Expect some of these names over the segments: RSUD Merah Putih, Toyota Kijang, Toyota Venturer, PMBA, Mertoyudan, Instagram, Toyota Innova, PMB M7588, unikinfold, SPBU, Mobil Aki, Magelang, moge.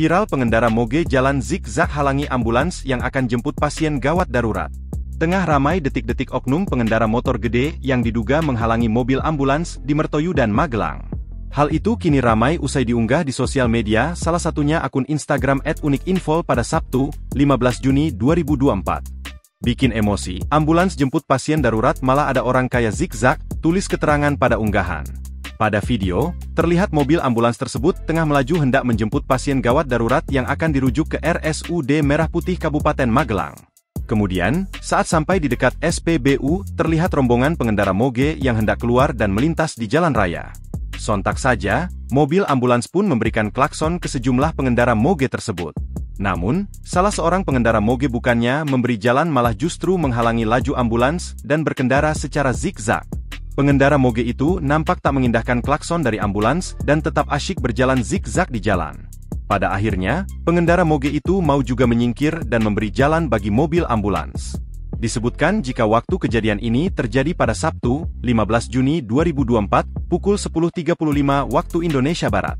Viral pengendara moge jalan zigzag halangi ambulans yang akan jemput pasien gawat darurat. Tengah ramai detik-detik oknum pengendara motor gede yang diduga menghalangi mobil ambulans di Mertoyudan, Magelang. Hal itu kini ramai usai diunggah di sosial media, salah satunya akun Instagram @unikinfo pada Sabtu, 15 Juni 2024. Bikin emosi, ambulans jemput pasien darurat malah ada orang kaya zigzag, tulis keterangan pada unggahan. Pada video, terlihat mobil ambulans tersebut tengah melaju hendak menjemput pasien gawat darurat yang akan dirujuk ke RSUD Merah Putih Kabupaten Magelang. Kemudian, saat sampai di dekat SPBU, terlihat rombongan pengendara moge yang hendak keluar dan melintas di jalan raya. Sontak saja, mobil ambulans pun memberikan klakson ke sejumlah pengendara moge tersebut. Namun, salah seorang pengendara moge bukannya memberi jalan malah justru menghalangi laju ambulans dan berkendara secara zigzag. Pengendara moge itu nampak tak mengindahkan klakson dari ambulans dan tetap asyik berjalan zigzag di jalan. Pada akhirnya, pengendara moge itu mau juga menyingkir dan memberi jalan bagi mobil ambulans. Disebutkan jika waktu kejadian ini terjadi pada Sabtu, 15 Juni 2024, pukul 10.35 waktu Indonesia Barat.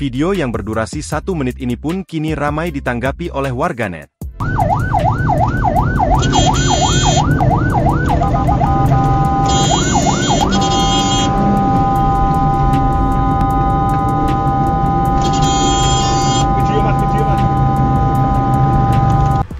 Video yang berdurasi 1 menit ini pun kini ramai ditanggapi oleh warganet.